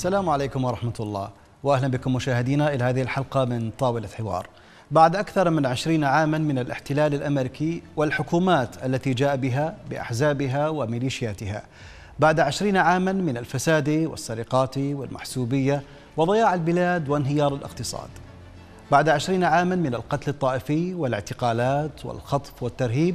السلام عليكم ورحمة الله، وأهلا بكم مشاهدينا إلى هذه الحلقة من طاولة حوار. بعد أكثر من 20 عاما من الاحتلال الأمريكي والحكومات التي جاء بها بأحزابها وميليشياتها، بعد 20 عاما من الفساد والسرقات والمحسوبية وضياع البلاد وانهيار الاقتصاد، بعد 20 عاما من القتل الطائفي والاعتقالات والخطف والترهيب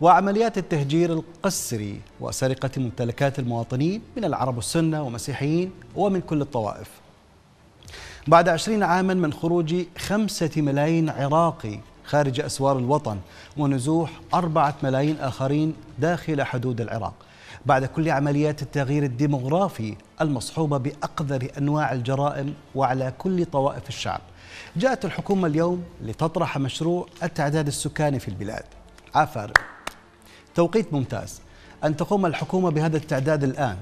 وعمليات التهجير القسري وسرقة ممتلكات المواطنين من العرب السنة ومسيحيين ومن كل الطوائف، بعد 20 عاما من خروج 5 ملايين عراقي خارج أسوار الوطن ونزوح 4 ملايين آخرين داخل حدود العراق، بعد كل عمليات التغيير الديمغرافي المصحوبة بأقذر أنواع الجرائم وعلى كل طوائف الشعب، جاءت الحكومة اليوم لتطرح مشروع التعداد السكاني في البلاد. عفر، توقيت ممتاز أن تقوم الحكومة بهذا التعداد الآن،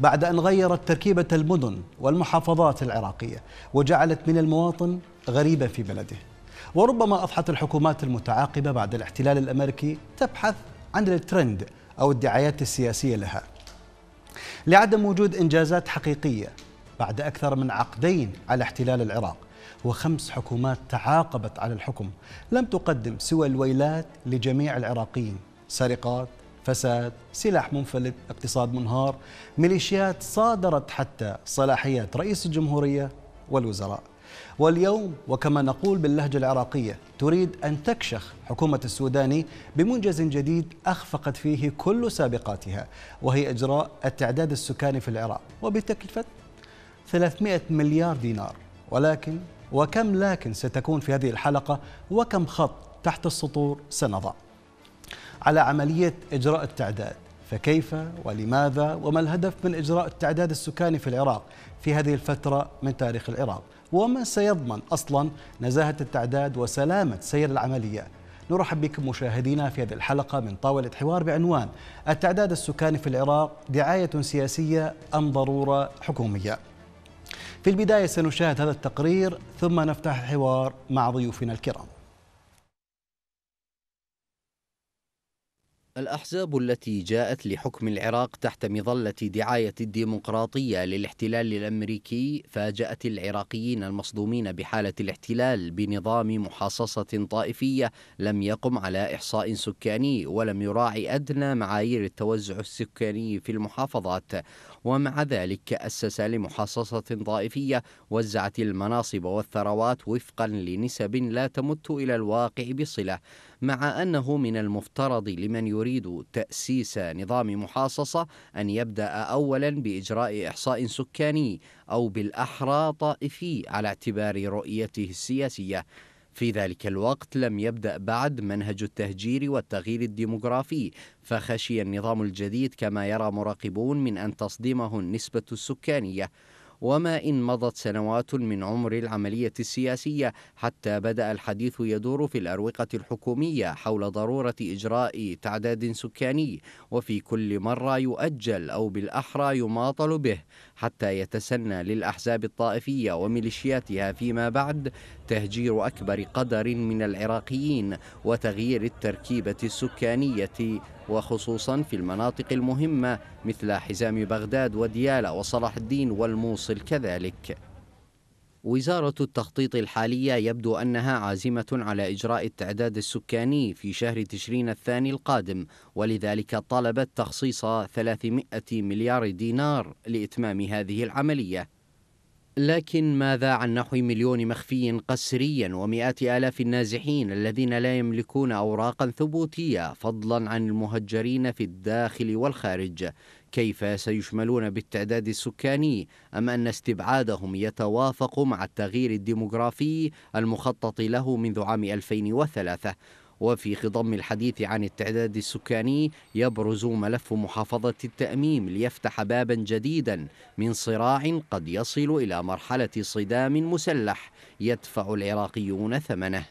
بعد أن غيرت تركيبة المدن والمحافظات العراقية وجعلت من المواطن غريبا في بلده. وربما أضحت الحكومات المتعاقبة بعد الاحتلال الأمريكي تبحث عن الترند أو الدعايات السياسية لها، لعدم وجود إنجازات حقيقية بعد أكثر من 2 عقدين على احتلال العراق، و5 حكومات تعاقبت على الحكم لم تقدم سوى الويلات لجميع العراقيين، سرقات، فساد، سلاح منفلت، اقتصاد منهار، ميليشيات صادرت حتى صلاحيات رئيس الجمهورية والوزراء. واليوم وكما نقول باللهجة العراقية تريد أن تكشخ حكومة السوداني بمنجز جديد أخفقت فيه كل سابقاتها، وهي إجراء التعداد السكاني في العراق وبتكلفة 300 مليار دينار. ولكن وكم لكن ستكون في هذه الحلقة، وكم خط تحت السطور سنضع على عملية إجراء التعداد، فكيف ولماذا وما الهدف من إجراء التعداد السكاني في العراق في هذه الفترة من تاريخ العراق، ومن سيضمن أصلا نزاهة التعداد وسلامة سير العملية. نرحب بكم مشاهدينا في هذه الحلقة من طاولة حوار بعنوان التعداد السكاني في العراق، دعاية سياسية أم ضرورة حكومية؟ في البداية سنشاهد هذا التقرير ثم نفتح الحوار مع ضيوفنا الكرام. الأحزاب التي جاءت لحكم العراق تحت مظلة دعاية الديمقراطية للاحتلال الأمريكي فاجأت العراقيين المصدومين بحالة الاحتلال بنظام محاصصة طائفية لم يقم على إحصاء سكاني ولم يراعي أدنى معايير التوزع السكاني في المحافظات، ومع ذلك أسس لمحاصصة طائفية وزعت المناصب والثروات وفقا لنسب لا تمت إلى الواقع بصلة، مع أنه من المفترض لمن يريد تأسيس نظام محاصصة أن يبدأ أولا بإجراء إحصاء سكاني أو بالأحرى طائفي على اعتبار رؤيته السياسية. في ذلك الوقت لم يبدأ بعد منهج التهجير والتغيير الديمغرافي، فخشي النظام الجديد كما يرى مراقبون من أن تصدمه النسبة السكانية. وما إن مضت سنوات من عمر العملية السياسية حتى بدأ الحديث يدور في الأروقة الحكومية حول ضرورة إجراء تعداد سكاني، وفي كل مرة يؤجل أو بالأحرى يماطل به حتى يتسنى للأحزاب الطائفية وميليشياتها فيما بعد تهجير أكبر قدر من العراقيين وتغيير التركيبة السكانية، وخصوصا في المناطق المهمة مثل حزام بغداد وديالى وصلاح الدين والموصل كذلك. وزارة التخطيط الحالية يبدو أنها عازمة على إجراء التعداد السكاني في شهر تشرين الثاني القادم، ولذلك طلبت تخصيص 300 مليار دينار لإتمام هذه العملية. لكن ماذا عن نحو 1 مليون مخفي قسريا ومئات آلاف النازحين الذين لا يملكون أوراقا ثبوتية فضلا عن المهجرين في الداخل والخارج؟ كيف سيشملون بالتعداد السكاني، أم أن استبعادهم يتوافق مع التغيير الديمغرافي المخطط له منذ عام 2003؟ وفي خضم الحديث عن التعداد السكاني يبرز ملف محافظة التأميم ليفتح بابا جديدا من صراع قد يصل إلى مرحلة صدام مسلح يدفع العراقيون ثمنه.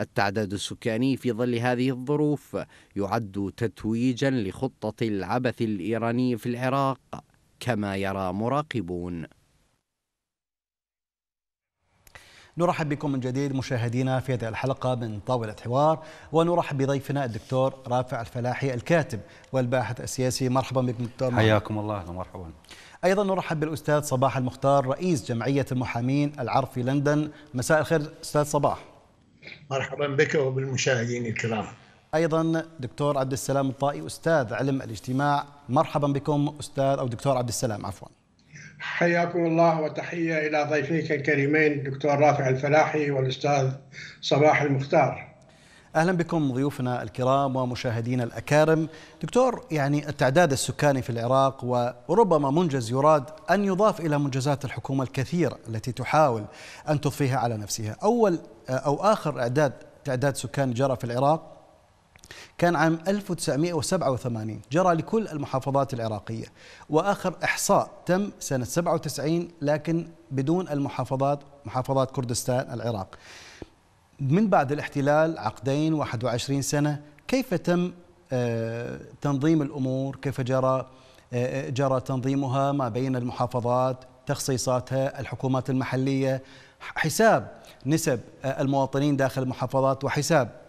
التعداد السكاني في ظل هذه الظروف يعد تتويجا لخطة العبث الإيراني في العراق كما يرى مراقبون. نرحب بكم من جديد مشاهدينا في هذه الحلقة من طاولة حوار، ونرحب بضيفنا الدكتور رافع الفلاحي الكاتب والباحث السياسي. مرحبا بكم دكتور. حياكم الله. أهلا ومرحبا. أيضا نرحب بالأستاذ صباح المختار رئيس جمعية المحامين العرب في لندن. مساء الخير أستاذ صباح. مرحبا بك وبالمشاهدين الكرام. أيضا دكتور عبد السلام الطائي أستاذ علم الاجتماع. مرحبا بكم أستاذ أو دكتور عبد السلام عفوا. حياكم الله وتحية إلى ضيفيك الكريمين الدكتور رافع الفلاحي والأستاذ صباح المختار. أهلا بكم ضيوفنا الكرام ومشاهدينا الأكارم. دكتور، يعني التعداد السكاني في العراق وربما منجز يراد أن يضاف إلى منجزات الحكومة الكثيرة التي تحاول أن تضفيها على نفسها. أول أو آخر تعداد سكان جرى في العراق كان عام 1987 جرى لكل المحافظات العراقية، وآخر إحصاء تم سنة 97 لكن بدون المحافظات محافظات كردستان العراق. من بعد الاحتلال عقدين 21 سنة، كيف تم تنظيم الأمور؟ كيف جرى تنظيمها ما بين المحافظات، تخصيصاتها، الحكومات المحلية، حساب نسب المواطنين داخل المحافظات وحساب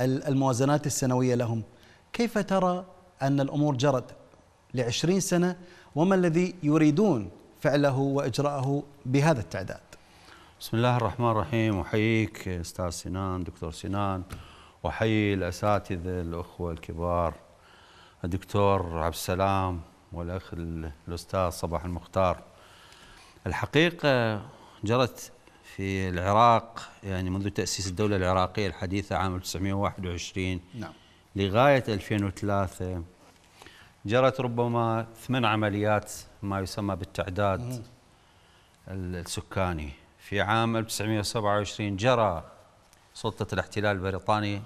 الموازنات السنوية لهم؟ كيف ترى أن الأمور جرت ل20 سنة وما الذي يريدون فعله وإجراءه بهذا التعداد؟ بسم الله الرحمن الرحيم. أحييك أستاذ سنان دكتور سنان، وأحيي الأساتذة الأخوة الكبار الدكتور عبد السلام والأخ الأستاذ صباح المختار. الحقيقة جرت في العراق يعني منذ تأسيس الدولة العراقية الحديثة عام 1921 لغاية 2003 جرت ربما 8 عمليات ما يسمى بالتعداد السكاني. في عام 1927 جرى سلطة الاحتلال البريطاني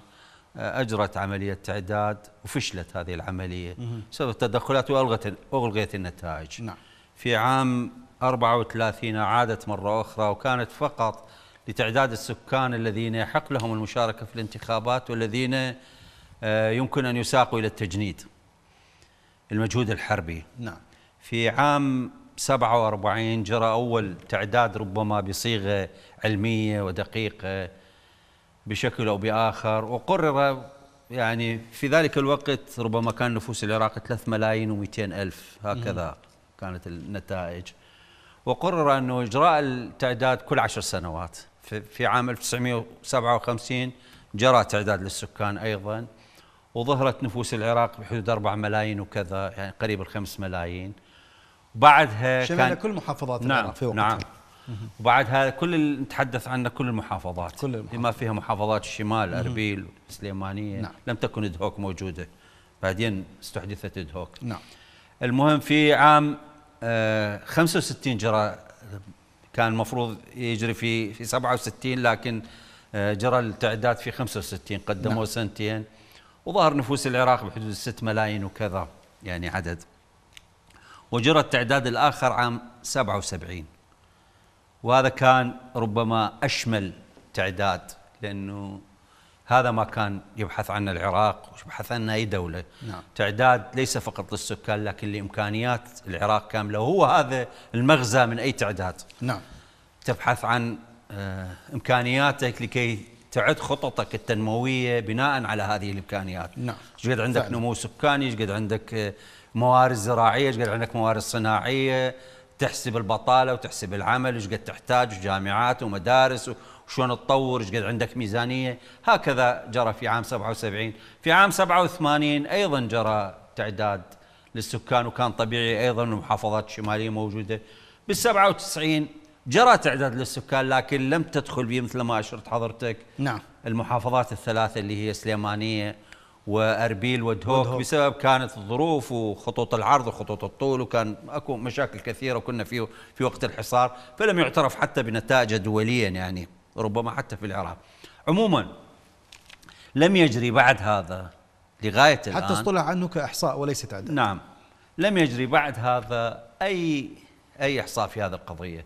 أجرت عملية تعداد وفشلت هذه العملية بسبب التدخلات وألغت النتائج. في عام 34 عادت مرة أخرى وكانت فقط لتعداد السكان الذين يحق لهم المشاركة في الانتخابات والذين يمكن أن يساقوا إلى التجنيد المجهود الحربي. في عام 47 جرى أول تعداد ربما بصيغة علمية ودقيقة بشكل أو بآخر، وقرر يعني في ذلك الوقت ربما كان نفوس العراق 3,200,000 هكذا كانت النتائج، وقرر أنه إجراء التعداد كل 10 سنوات. في عام 1957 جرى تعداد للسكان أيضا، وظهرت نفوس العراق بحدود 4 ملايين وكذا، يعني قريب 5 ملايين. بعدها شمل كل محافظات العراق في وقتها. نعم. وبعدها كل نتحدث عنه كل المحافظات بما فيها محافظات الشمال، أربيل والسليمانية. لم تكن دهوك موجودة، بعدين استحدثت دهوك. المهم في عام 65 جرى، كان المفروض يجري في 67 لكن جرى التعداد في 65، قدموا سنتين، وظهر نفوس العراق بحدود 6 ملايين وكذا يعني عدد. وجرى التعداد الآخر عام 77، وهذا كان ربما أشمل تعداد، لأنه هذا ما كان يبحث عنه العراق ويبحث عنه أي دولة. تعداد ليس فقط للسكان لكن لإمكانيات العراق كاملة، وهو هذا المغزى من أي تعداد. تبحث عن إمكانياتك لكي تعد خططك التنموية بناء على هذه الإمكانيات. شقد عندك نمو سكاني، شقد عندك موارد زراعية، شقد عندك موارد صناعية، تحسب البطالة وتحسب العمل، شقد تحتاج جامعات ومدارس وشلون تطور، شقد عندك ميزانية. هكذا جرى في عام 77. في عام 87 أيضا جرى تعداد للسكان، وكان طبيعي أيضا المحافظات الشمالية موجودة. بال97 جرى تعداد للسكان لكن لم تدخل به مثل ما أشرت حضرتك المحافظات الثلاثة اللي هي سليمانية وأربيل ودهوك، بسبب كانت الظروف وخطوط العرض وخطوط الطول، وكان اكو مشاكل كثيرة، وكنا في وقت الحصار، فلم يعترف حتى بنتائجه دوليا يعني ربما حتى في العراق. عموما لم يجري بعد هذا لغاية حتى الآن، حتى اصطلح عنه كإحصاء وليس تعداد. لم يجري بعد هذا أي إحصاء في هذه القضية.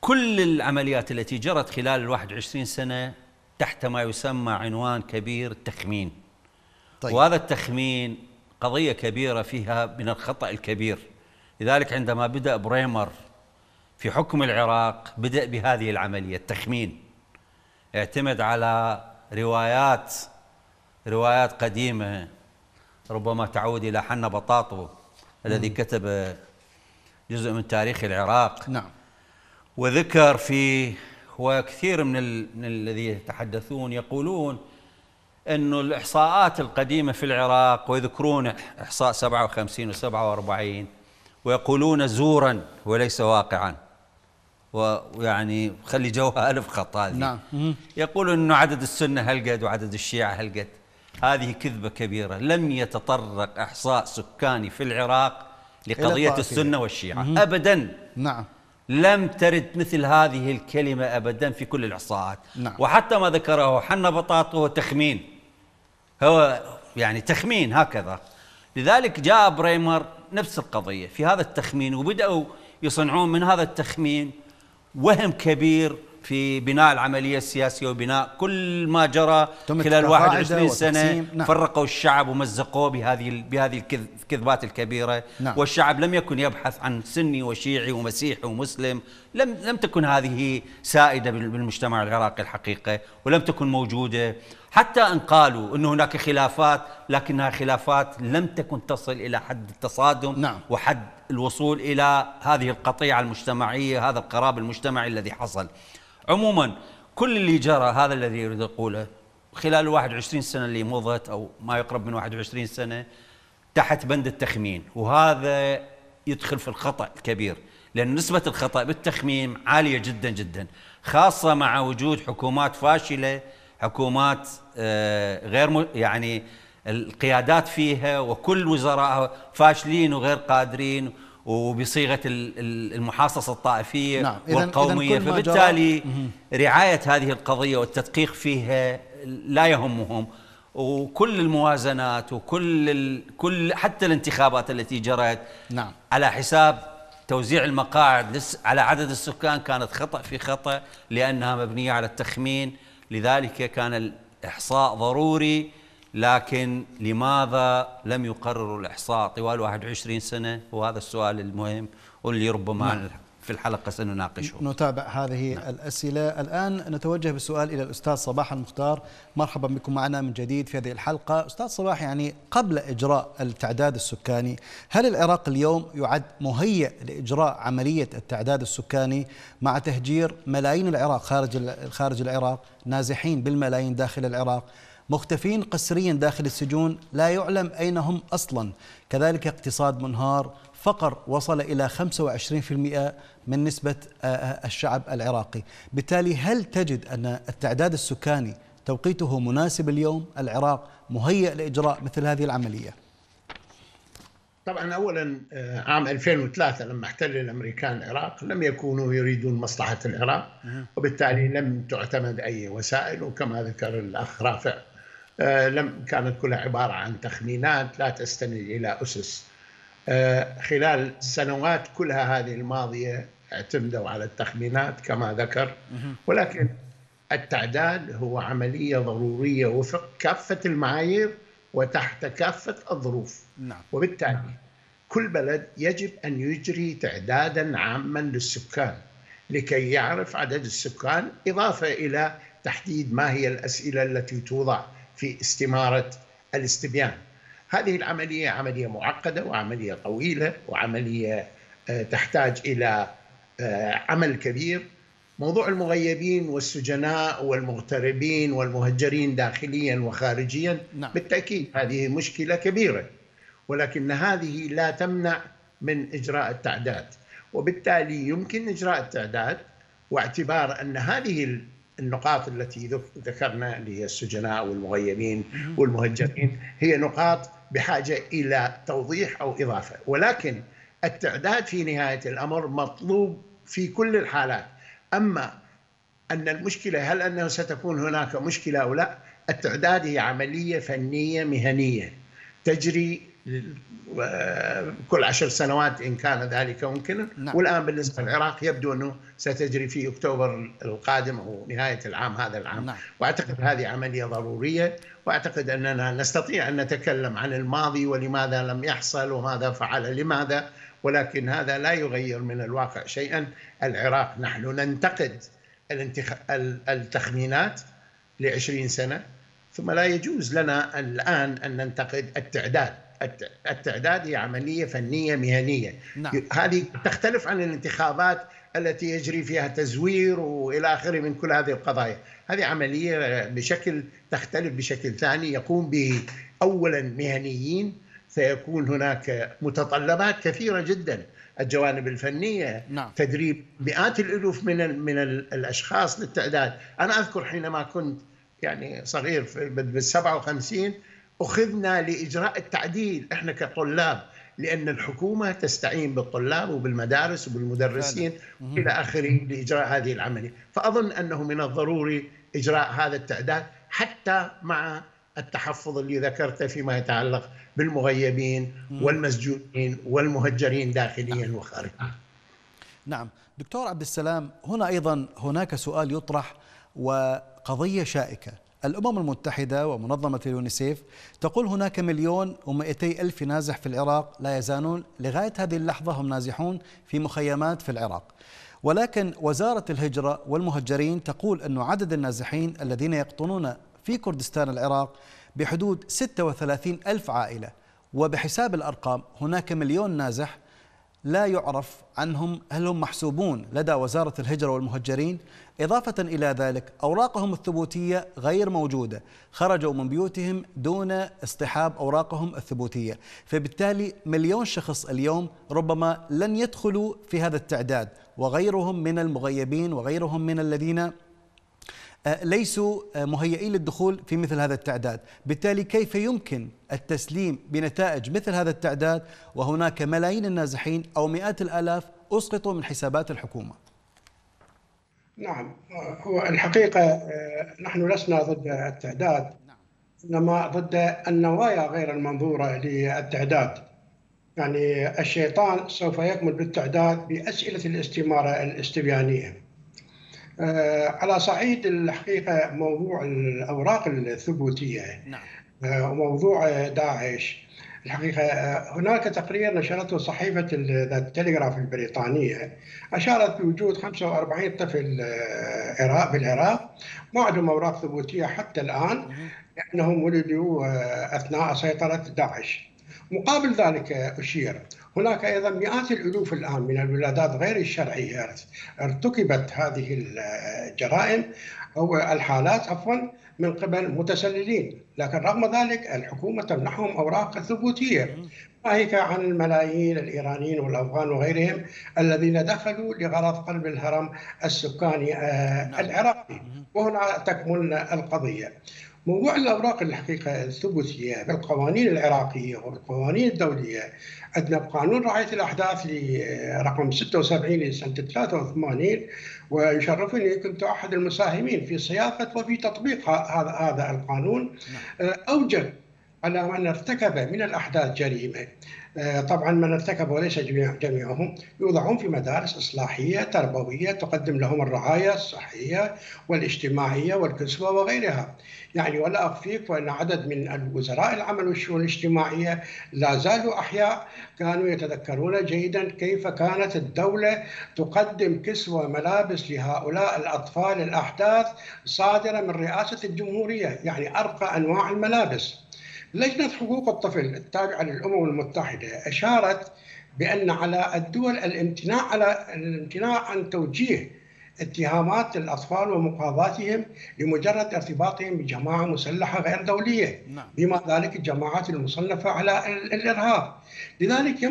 كل العمليات التي جرت خلال 21 سنة تحت ما يسمى عنوان كبير التخمين. وهذا التخمين قضية كبيرة فيها من الخطأ الكبير، لذلك عندما بدأ بريمر في حكم العراق بدأ بهذه العملية، التخمين، اعتمد على روايات قديمة ربما تعود إلى حنا بطاطو الذي كتب جزء من تاريخ العراق. نعم. وذكر فيه، وكثير من الذي يتحدثون يقولون أنه الإحصاءات القديمة في العراق، ويذكرون إحصاء 57 و47 ويقولون زورا وليس واقعا، ويعني خلي جوها 1000 خط هذه. نعم. يقول أنه عدد السنة هالقد وعدد الشيعة هالقد. هذه كذبة كبيرة، لم يتطرق إحصاء سكاني في العراق لقضية السنة والشيعة أبدا. نعم. لم ترد مثل هذه الكلمة أبدا في كل الإحصاءات. نعم. وحتى ما ذكره حنا بطاطو هو تخمين، هو يعني تخمين هكذا. لذلك جاء بريمر نفس القضية في هذا التخمين، وبدأوا يصنعون من هذا التخمين وهم كبير في بناء العملية السياسية وبناء كل ما جرى خلال 21 سنة. نعم. فرقوا الشعب ومزقوه بهذه الكذبات الكبيرة. نعم. والشعب لم يكن يبحث عن سني وشيعي ومسيحي ومسلم، لم تكن هذه سائدة بالمجتمع العراقي الحقيقة، ولم تكن موجودة. حتى أن قالوا أن هناك خلافات، لكنها خلافات لم تكن تصل إلى حد التصادم. نعم. وحد الوصول إلى هذه القطيعة المجتمعية، هذا القراب المجتمعي الذي حصل. عموما كل اللي جرى، هذا الذي أريد أقوله، خلال 21 سنة اللي مضت أو ما يقرب من 21 سنة تحت بند التخمين، وهذا يدخل في الخطأ الكبير، لأن نسبة الخطأ بالتخمين عالية جدا جدا، خاصة مع وجود حكومات فاشلة، حكومات غير يعني القيادات فيها وكل وزراء فاشلين وغير قادرين، وبصيغة المحاصصة الطائفية. نعم. والقومية. فبالتالي رعاية هذه القضية والتدقيق فيها لا يهمهم، وكل الموازنات وكل حتى الانتخابات التي جرت. نعم. على حساب توزيع المقاعد على عدد السكان كانت خطأ في خطأ، لأنها مبنية على التخمين. لذلك كان الإحصاء ضروري، لكن لماذا لم يقرروا الإحصاء طوال 21 سنة؟ وهذا السؤال المهم واللي ربما في الحلقة سنناقشه. نتابع هذه الأسئلة. الآن نتوجه بالسؤال إلى الأستاذ صباح المختار. مرحبا بكم معنا من جديد في هذه الحلقة. أستاذ صباح، يعني قبل إجراء التعداد السكاني، هل العراق اليوم يعد مهيئ لإجراء عملية التعداد السكاني مع تهجير ملايين العراق خارج العراق، نازحين بالملايين داخل العراق، مختفين قسريا داخل السجون لا يعلم أين هم أصلا، كذلك اقتصاد منهار، فقر وصل إلى 25% من نسبة الشعب العراقي؟ بالتالي هل تجد أن التعداد السكاني توقيته مناسب اليوم؟ العراق مهيئ لإجراء مثل هذه العملية؟ طبعا أولا عام 2003 لما احتل الأمريكان العراق لم يكونوا يريدون مصلحة العراق، وبالتالي لم تعتمد أي وسائل، وكما ذكر الأخ رافع كانت كلها عبارة عن تخمينات لا تستند إلى أسس. خلال السنوات كلها هذه الماضية اعتمدوا على التخمينات كما ذكر، ولكن التعداد هو عملية ضرورية وفق كافة المعايير وتحت كافة الظروف. نعم. وبالتالي نعم. كل بلد يجب أن يجري تعدادا عاما للسكان لكي يعرف عدد السكان، إضافة إلى تحديد ما هي الأسئلة التي توضع في استمارة الاستبيان. هذه العملية عملية معقدة وعملية طويلة وعملية تحتاج إلى عمل كبير. موضوع المغيبين والسجناء والمغتربين والمهجرين داخليا وخارجيا. نعم. بالتأكيد هذه مشكلة كبيرة، ولكن هذه لا تمنع من إجراء التعداد، وبالتالي يمكن إجراء التعداد واعتبار أن هذه النقاط التي ذكرنا اللي هي السجناء والمغيبين والمهجرين هي نقاط بحاجة إلى توضيح أو إضافة، ولكن التعداد في نهاية الأمر مطلوب في كل الحالات. أما أن المشكلة هل أنه ستكون هناك مشكلة أو لا، التعداد هي عملية فنية مهنية تجري كل 10 سنوات إن كان ذلك ممكنا. نعم. والآن بالنسبة للعراق يبدو أنه ستجري في أكتوبر القادم أو نهاية العام هذا العام. نعم. وأعتقد هذه عملية ضرورية، وأعتقد أننا نستطيع أن نتكلم عن الماضي ولماذا لم يحصل وماذا فعل لماذا، ولكن هذا لا يغير من الواقع شيئا. العراق نحن ننتقد التخمينات ل20 سنة، ثم لا يجوز لنا الآن أن ننتقد التعداد. التعداد هي عملية فنية مهنية. نعم. هذه تختلف عن الانتخابات التي يجري فيها تزوير وإلى آخره من كل هذه القضايا. هذه عملية بشكل تختلف بشكل ثاني يقوم به أولا مهنيين، سيكون هناك متطلبات كثيرة جدا، الجوانب الفنية. نعم. تدريب مئات الألوف من الأشخاص للتعداد. أنا أذكر حينما كنت يعني صغير بال57 أخذنا لإجراء التعديل إحنا كطلاب، لأن الحكومة تستعين بالطلاب وبالمدارس وبالمدرسين إلى آخره لإجراء هذه العملية. فأظن أنه من الضروري إجراء هذا التعداد حتى مع التحفظ اللي ذكرته فيما يتعلق بالمغيبين والمسجونين والمهجرين داخليا وخارجيا. نعم دكتور عبد السلام، هنا أيضا هناك سؤال يطرح وقضية شائكة. الأمم المتحدة ومنظمة اليونيسيف تقول هناك 1,200,000 نازح في العراق، لا يزالون لغاية هذه اللحظة هم نازحون في مخيمات في العراق، ولكن وزارة الهجرة والمهجرين تقول أن عدد النازحين الذين يقطنون في كردستان العراق بحدود 36,000 عائلة، وبحساب الأرقام هناك 1,000,000 نازح لا يعرف عنهم هل هم محسوبون لدى وزارة الهجرة والمهجرين. إضافة إلى ذلك أوراقهم الثبوتية غير موجودة، خرجوا من بيوتهم دون اصطحاب أوراقهم الثبوتية، فبالتالي 1,000,000 شخص اليوم ربما لن يدخلوا في هذا التعداد، وغيرهم من المغيبين وغيرهم من الذين ليسوا مهيئين للدخول في مثل هذا التعداد. بالتالي كيف يمكن التسليم بنتائج مثل هذا التعداد وهناك ملايين النازحين أو مئات الآلاف أسقطوا من حسابات الحكومة؟ نعم، هو الحقيقة نحن لسنا ضد التعداد، إنما ضد النوايا غير المنظورة للتعداد. يعني الشيطان سوف يكمل بالتعداد بأسئلة الاستمارة الاستبيانية. على صعيد الحقيقة موضوع الأوراق الثبوتية وموضوع داعش، الحقيقة هناك تقرير نشرته صحيفة التلغراف البريطانية أشارت بوجود 45 طفل بالعراق ما عندهم أوراق ثبوتية حتى الآن، لأنهم ولدوا أثناء سيطرة داعش. مقابل ذلك أشير هناك أيضا مئات الألوف الآن من الولادات غير الشرعية ارتكبت هذه الجرائم أو الحالات عفوا من قبل متسللين، لكن رغم ذلك الحكومة تمنحهم أوراق ثبوتية. ناهيك عن الملايين الإيرانيين والأفغان وغيرهم الذين دخلوا لغرض قلب الهرم السكاني العراقي، وهنا تكمن القضية. موضوع الأوراق الحقيقة الثبوتية بالقوانين العراقية والقوانين الدولية، عندنا قانون رعاية الأحداث لرقم 76 لسنة 83، ويشرفني كنت أحد المساهمين في صياغة وفي تطبيق هذا القانون. أوجب على من ارتكب من الأحداث جريمة، طبعا من ارتكب وليس جميعهم، يوضعون في مدارس إصلاحية تربوية تقدم لهم الرعاية الصحية والاجتماعية والكسوة وغيرها. يعني ولا أخفيك وأن عدد من الوزراء العمل والشؤون الاجتماعية لا زالوا أحياء، كانوا يتذكرون جيدا كيف كانت الدولة تقدم كسوة ملابس لهؤلاء الأطفال الأحداث صادرة من رئاسة الجمهورية، يعني أرقى أنواع الملابس. لجنة حقوق الطفل التابعة للأمم المتحدة أشارت بأن على الدول الامتناع عن توجيه اتهامات الأطفال ومقاضاتهم لمجرد ارتباطهم بجماعة مسلحة غير دولية، بما ذلك الجماعات المصنفة على الإرهاب. لذلك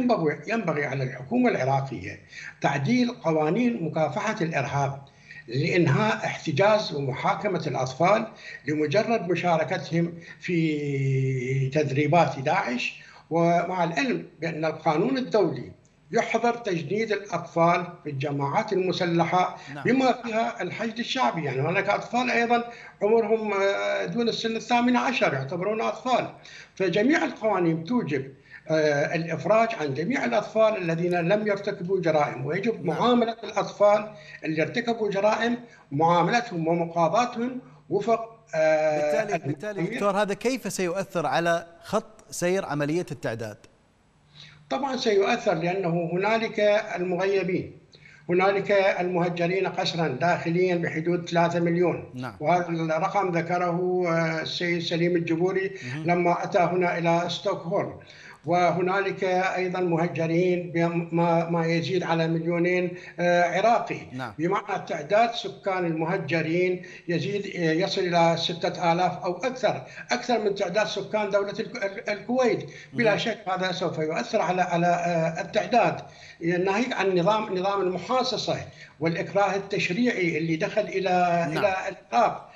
ينبغي على الحكومة العراقية تعديل قوانين مكافحة الإرهاب لإنهاء احتجاز ومحاكمة الأطفال لمجرد مشاركتهم في تدريبات داعش، ومع العلم بأن القانون الدولي يحظر تجنيد الأطفال في الجماعات المسلحة بما فيها الحشد الشعبي. يعني هناك أطفال أيضا عمرهم دون السن 18 يعتبرون أطفال. فجميع القوانين توجب الإفراج عن جميع الأطفال الذين لم يرتكبوا جرائم، ويجب معاملة الأطفال اللي ارتكبوا جرائم معاملتهم ومقاضاتهم وفق بالتالي دكتور، هذا كيف سيؤثر على خط سير عملية التعداد؟ طبعا سيؤثر، لأنه هنالك المغيبين، هنالك المهجرين قسرا داخليا بحدود 3 مليون. نعم. وهذا الرقم ذكره السيد سليم الجبوري لما أتى هنا إلى ستوكهولم. وهنالك أيضا مهجرين ما يزيد على 2 مليون عراقي. نعم. بمعنى تعداد سكان المهجرين يصل إلى 6000 أو أكثر من تعداد سكان دولة الكويت. بلا شك هذا سوف يؤثر على التعداد، ناهيك عن نظام المحاصصة والإكراه التشريعي اللي دخل إلى الإطلاق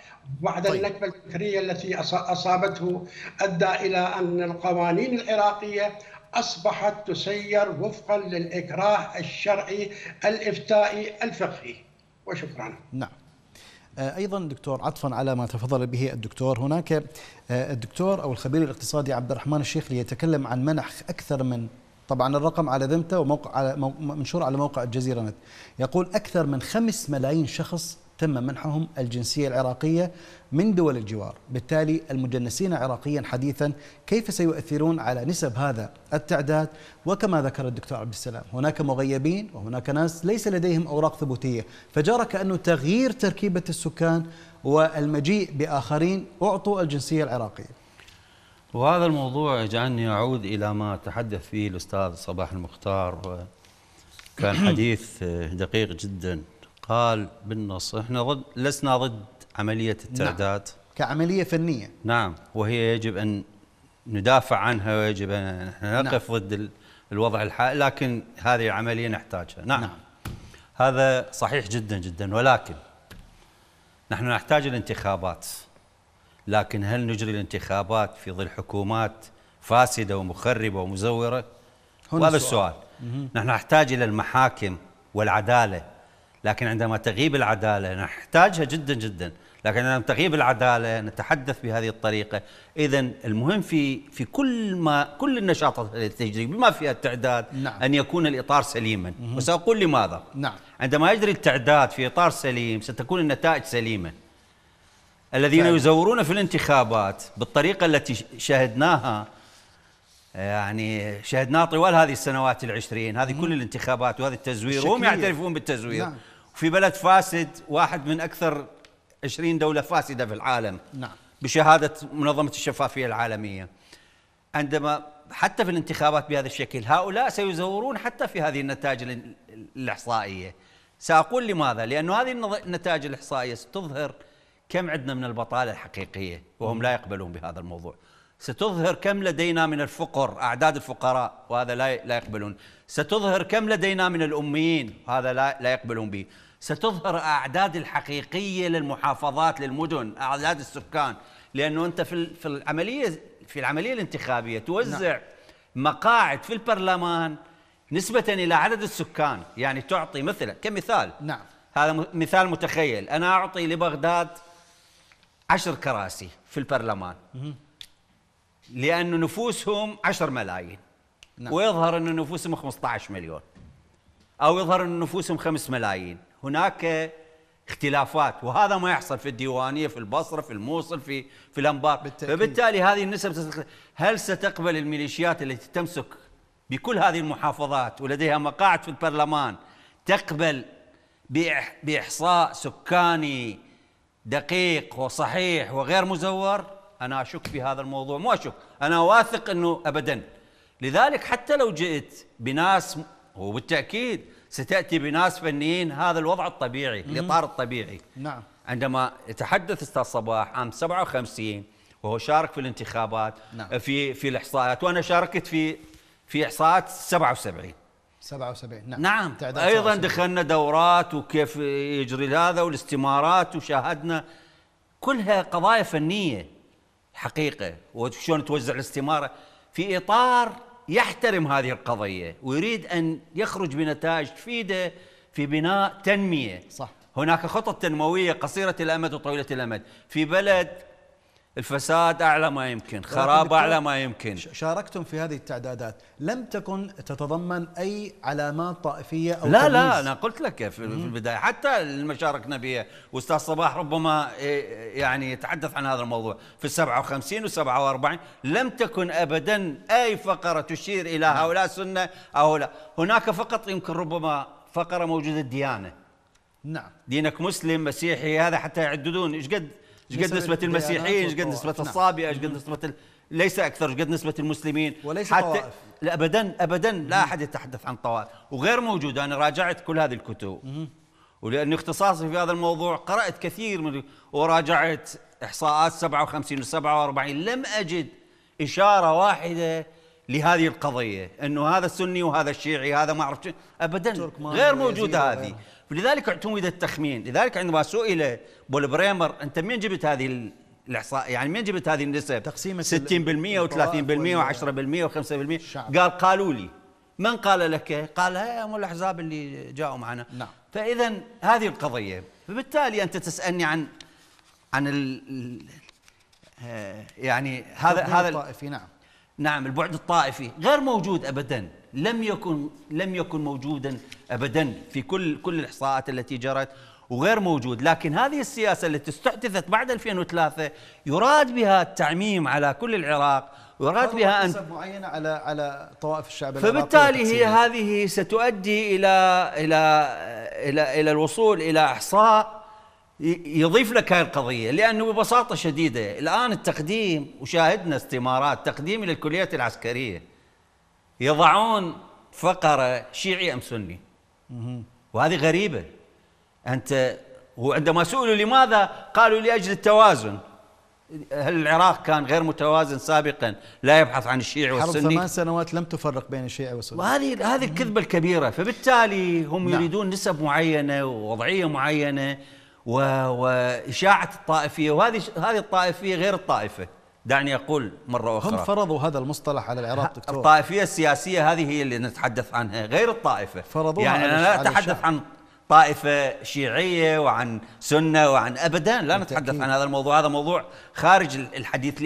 بعد النكبة الفكرية التي أصابته، أدى إلى أن القوانين العراقية أصبحت تسير وفقا للإكراه الشرعي الإفتائي الفقهي. وشكرا. نعم. أيضا دكتور، عطفا على ما تفضل به الدكتور، هناك الدكتور أو الخبير الاقتصادي عبد الرحمن الشيخ ليتكلم عن منح أكثر من، طبعا الرقم على ذمته وموقع منشور على موقع الجزيرة نت، يقول أكثر من 5 ملايين شخص تم منحهم الجنسية العراقية من دول الجوار، بالتالي المجنسين عراقيا حديثا كيف سيؤثرون على نسب هذا التعداد؟ وكما ذكر الدكتور عبد السلام هناك مغيبين وهناك ناس ليس لديهم أوراق ثبوتية، فجرى كأنه تغيير تركيبة السكان والمجيء بآخرين أعطوا الجنسية العراقية. وهذا الموضوع يجعلني أعود إلى ما تحدث فيه الأستاذ صباح المختار، كان حديث دقيق جدا. قال بالنص احنا لسنا ضد عملية التعداد. نعم. كعملية فنية. نعم، وهي يجب أن ندافع عنها ويجب أن نقف ضد الوضع الحالي، لكن هذه العملية نحتاجها. نعم. هذا صحيح جدا جدا، ولكن نحن نحتاج الانتخابات، لكن هل نجري الانتخابات في ظل حكومات فاسدة ومخربة ومزورة؟ وهذا السؤال. نحن نحتاج إلى المحاكم والعدالة، لكن عندما تغيب العدالة نحتاجها جدا جدا، لكن عندما تغيب العدالة نتحدث بهذه الطريقة. إذا المهم في كل النشاطات التي تجري بما فيها التعداد، نعم، أن يكون الإطار سليما. وسأقول لماذا. نعم. عندما يجري التعداد في إطار سليم ستكون النتائج سليمة. الذين يزورون في الانتخابات بالطريقة التي شهدناها، يعني شهدناها طوال هذه السنوات ال20، هذه كل الانتخابات وهذا التزوير، وهم يعترفون بالتزوير. نعم. وفي بلد فاسد، واحد من أكثر 20 دولة فاسدة في العالم. نعم. بشهادة منظمة الشفافية العالمية. عندما حتى في الانتخابات بهذا الشكل هؤلاء سيزورون حتى في هذه النتائج الإحصائية. سأقول لماذا، لأن هذه النتائج الإحصائية ستظهر كم عندنا من البطالة الحقيقية، وهم لا يقبلون بهذا الموضوع. ستظهر كم لدينا من الفقر، أعداد الفقراء، وهذا لا يقبلون. ستظهر كم لدينا من الأميين، هذا لا يقبلون به. ستظهر أعداد الحقيقية للمحافظات، للمدن، أعداد السكان، لأنه أنت في العملية الانتخابية توزع، نعم، مقاعد في البرلمان نسبة إلى عدد السكان. يعني تعطي مثلا كمثال، نعم، هذا مثال متخيل، أنا أعطي لبغداد 10 كراسي في البرلمان لأن نفوسهم 10 ملايين. نعم. ويظهر أن نفوسهم 15 مليون أو يظهر أن نفوسهم 5 ملايين. هناك اختلافات، وهذا ما يحصل في الديوانية، في البصرة، في الموصل، في الأنبار. فبالتالي هذه النسب، هل ستقبل الميليشيات التي تمسك بكل هذه المحافظات ولديها مقاعد في البرلمان تقبل بإحصاء سكاني دقيق وصحيح وغير مزور؟ أنا أشك في هذا الموضوع، مو أشك، أنا واثق أنه أبدا. لذلك حتى لو جئت بناس، وبالتأكيد ستأتي بناس فنيين، هذا الوضع الطبيعي، الإطار الطبيعي. نعم. عندما يتحدث أستاذ صباح عام 57 وهو شارك في الانتخابات، نعم، في الإحصاءات، وأنا شاركت في إحصاءات 77. نعم. نعم. أيضا دخلنا دورات وكيف يجري هذا والاستمارات، وشاهدنا كلها قضايا فنية حقيقة، وشلون توزع الاستمارة في إطار يحترم هذه القضية ويريد أن يخرج بنتائج تفيده في بناء تنمية. صح. هناك خطط تنموية قصيرة الأمد وطويلة الأمد. في بلد الفساد أعلى ما يمكن، خراب أعلى ما يمكن. شاركتم في هذه التعدادات، لم تكن تتضمن أي علامات طائفية أو لا تمييز. لا أنا قلت لك في البداية حتى المشاركة بها، وأستاذ صباح ربما يعني يتحدث عن هذا الموضوع في 57 و47 لم تكن أبدا أي فقرة تشير إلى هؤلاء سنة أو لا. هناك فقط يمكن ربما فقرة موجودة الديانة. نعم، دينك مسلم مسيحي، هذا حتى يعددون ايش قد نسبة المسيحيين، ايش قد نسبة الصابئة، ايش قد نسبة ليس اكثر، ايش قد نسبة المسلمين، وليس حتى طوائف. لا ابدا ابدا، لا احد يتحدث عن طوائف وغير موجود. انا راجعت كل هذه الكتب ولاني اختصاصي في هذا الموضوع قرات كثير من وراجعت احصاءات 57 و47 لم اجد اشارة واحدة لهذه القضية انه هذا السني وهذا الشيعي، هذا ما اعرف ابدا، غير موجودة هذه. لذلك اعتمد التخمين. لذلك عندما سئل بول بريمر انت منين جبت هذه الاحصاء، يعني منين جبت هذه النسب 60% و30% و10% و5%؟ قال قالوا لي. من قال لك؟ قال هم الاحزاب اللي جاؤوا معنا. نعم. فاذا هذه القضيه، فبالتالي انت تسالني عن يعني هذا الطائفي. نعم نعم، البعد الطائفي غير موجود ابدا، لم يكن موجودا ابدا في كل الاحصاءات التي جرت، وغير موجود. لكن هذه السياسه التي استحدثت بعد 2003 يراد بها التعميم على كل العراق، يراد بها ان معينه على طوائف الشعب العراقي، فبالتالي هي هذه ستؤدي الى الى الى الى الوصول الى احصاء يضيف لك هذه القضيه. لانه ببساطه شديده الان التقديم، وشاهدنا استمارات تقديم الى الكليات العسكريه، يضعون فقرة شيعي أم سني، وهذه غريبة. أنت وعندما سئلوا لماذا قالوا لأجل التوازن. هل العراق كان غير متوازن سابقا لا يبحث عن الشيعي والسني؟ 8 سنوات لم تفرق بين الشيعي والسني، وهذه الكذبة الكبيرة. فبالتالي هم يريدون نسب معينة ووضعية معينة وإشاعة الطائفية، وهذه الطائفية غير الطائفة. دعني أقول مرة أخرى، هم فرضوا هذا المصطلح على العراق دكتور. الطائفية السياسية هذه هي اللي نتحدث عنها، غير الطائفة. فرضوها يعني أنا لا أتحدث عن طائفة شيعية وعن سنة وعن أبدا، لا نتحدث عن هذا الموضوع. هذا موضوع خارج الحديث،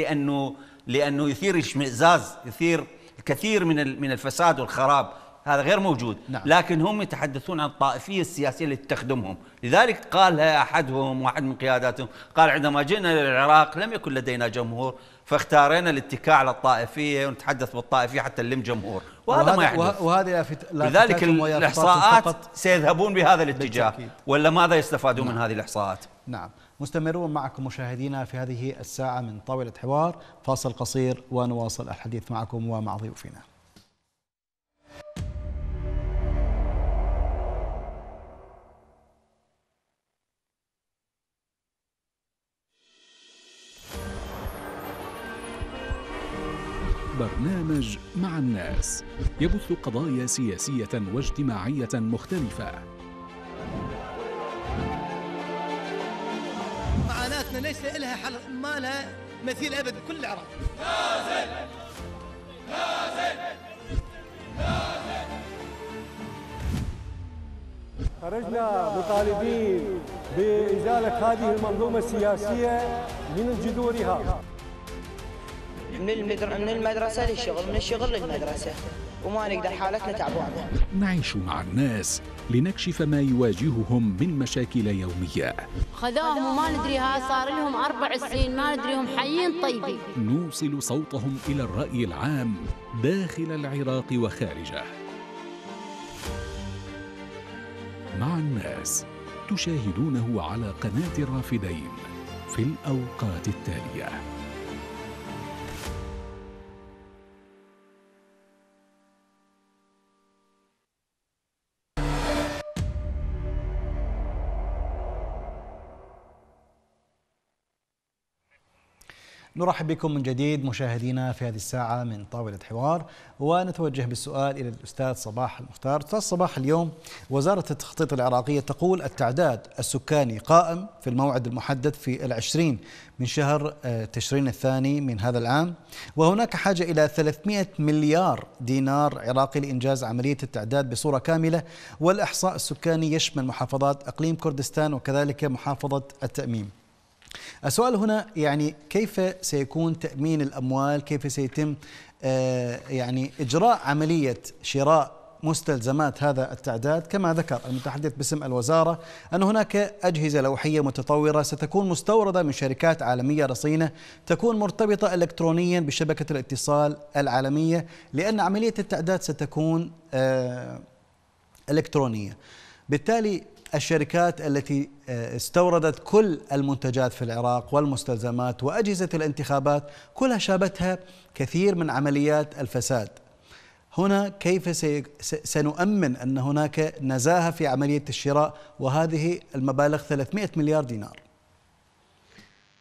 لأنه يثير الاشمئزاز، يثير الكثير من الفساد والخراب، هذا غير موجود. نعم. لكن هم يتحدثون عن الطائفية السياسية التي تخدمهم. لذلك قالها أحدهم، واحد من قياداتهم، قال عندما جئنا للعراق لم يكن لدينا جمهور فاختارينا الاتكاء على الطائفية ونتحدث بالطائفية حتى نلم جمهور، وهذا ما يحدث. لذلك الإحصاءات سيذهبون بهذا الاتجاه، ولا ماذا يستفادون من هذه الإحصاءات؟ نعم. مستمرون معكم مشاهدينا في هذه الساعة من طاولة حوار، فاصل قصير ونواصل الحديث معكم ومع ضيوفنا. برنامج مع الناس يبث قضايا سياسية واجتماعية مختلفة. معاناتنا ليس لها حل، ما لها مثيل أبد بكل العراق. لازم لازم لازم خرجنا مطالبين بإزالة هذه المنظومة السياسية من جذورها. من المدرسة للشغل، من الشغل للمدرسة، وما نقدر حالتنا تعبانة. نعيش مع الناس لنكشف ما يواجههم من مشاكل يومية. خذوهم وما ندري، ها صار لهم 4 سنين ما ندريهم حيين طيبين. نوصل صوتهم إلى الرأي العام داخل العراق وخارجه. مع الناس تشاهدونه على قناة الرافدين في الأوقات التالية. نرحب بكم من جديد مشاهدينا في هذه الساعة من طاولة حوار، ونتوجه بالسؤال إلى الأستاذ صباح المختار. أستاذ صباح، اليوم وزارة التخطيط العراقية تقول التعداد السكاني قائم في الموعد المحدد في 20 من شهر تشرين الثاني من هذا العام، وهناك حاجة إلى 300 مليار دينار عراقي لإنجاز عملية التعداد بصورة كاملة، والإحصاء السكاني يشمل محافظات أقليم كردستان وكذلك محافظة التأميم. السؤال هنا يعني كيف سيكون تأمين الأموال؟ كيف سيتم يعني إجراء عملية شراء مستلزمات هذا التعداد؟ كما ذكر المتحدث باسم الوزارة أن هناك أجهزة لوحية متطورة ستكون مستوردة من شركات عالمية رصينة تكون مرتبطة إلكترونيا بشبكة الاتصال العالمية، لأن عملية التعداد ستكون إلكترونية. بالتالي الشركات التي استوردت كل المنتجات في العراق والمستلزمات وأجهزة الانتخابات كلها شابتها كثير من عمليات الفساد. هنا كيف سنؤمن أن هناك نزاهة في عملية الشراء وهذه المبالغ 300 مليار دينار؟